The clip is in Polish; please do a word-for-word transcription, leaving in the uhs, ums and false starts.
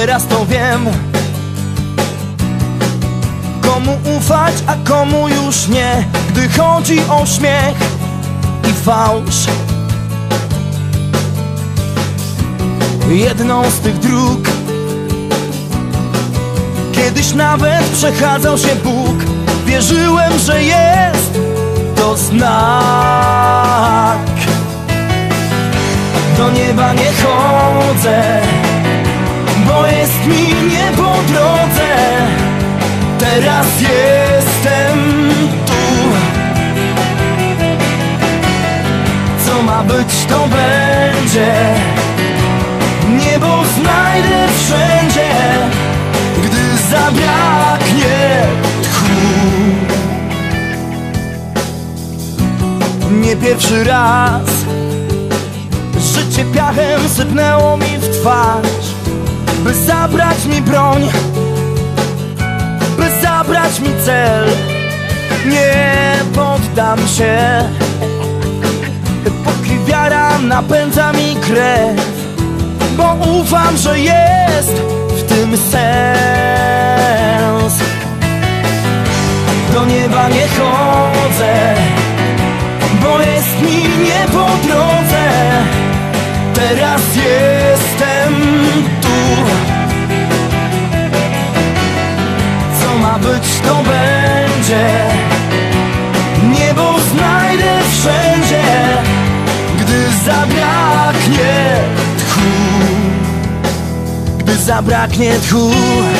teraz to wiem. Komu ufać, a komu już nie, gdy chodzi o śmiech i fałsz. Jedną z tych dróg kiedyś nawet przechadzał się Bóg. Wierzyłem, że jest to znak. Do nieba nie chodzę, bo jest mi nie po drodze. Teraz jestem tu. Co ma być, to będzie. Niebo znajdę wszędzie, gdy zabraknie tchu. Nie pierwszy raz życie piachem sypnęło mi w twarz, by zabrać mi broń, by zabrać mi cel. Nie poddam się, póki wiara napędza mi krew, bo ufam, że jest w tym sens. Do nieba nie chodzę, bo jest mi nie po drodze. Teraz jestem tu. Co ma być, to będzie. Niebo znajdę wszędzie, gdy zabraknie, gdy zabraknie tchu.